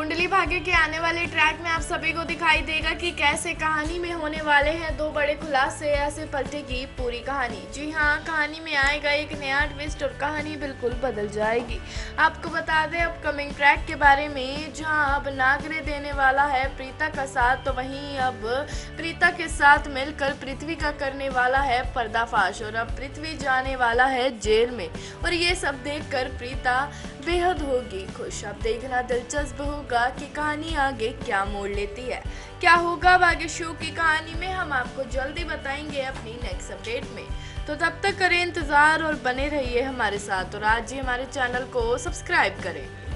कुंडली भाग्य के आने वाले ट्रैक में आप सभी को दिखाई देगा कि कैसे कहानी में होने वाले हैं दो बड़े खुलासे, ऐसे पलटेगी पूरी कहानी। जी हाँ, कहानी में आएगा एक नया ट्विस्ट और कहानी बिल्कुल बदल जाएगी। आपको बता दें अपकमिंग ट्रैक के बारे में, जहाँ अब नागरे देने वाला है प्रीता का साथ, तो वहीं अब प्रीता के साथ मिलकर पृथ्वी का करने वाला है पर्दाफाश और अब पृथ्वी जाने वाला है जेल में और ये सब देख कर प्रीता बेहद होगी खुश। अब देखना दिलचस्प होगा कि कहानी आगे क्या मोड़ लेती है। क्या होगा भाग्य शो की कहानी में, हम आपको जल्दी बताएंगे अपनी नेक्स्ट अपडेट में। तो तब तक करें इंतज़ार और बने रहिए हमारे साथ और आज ही हमारे चैनल को सब्सक्राइब करें।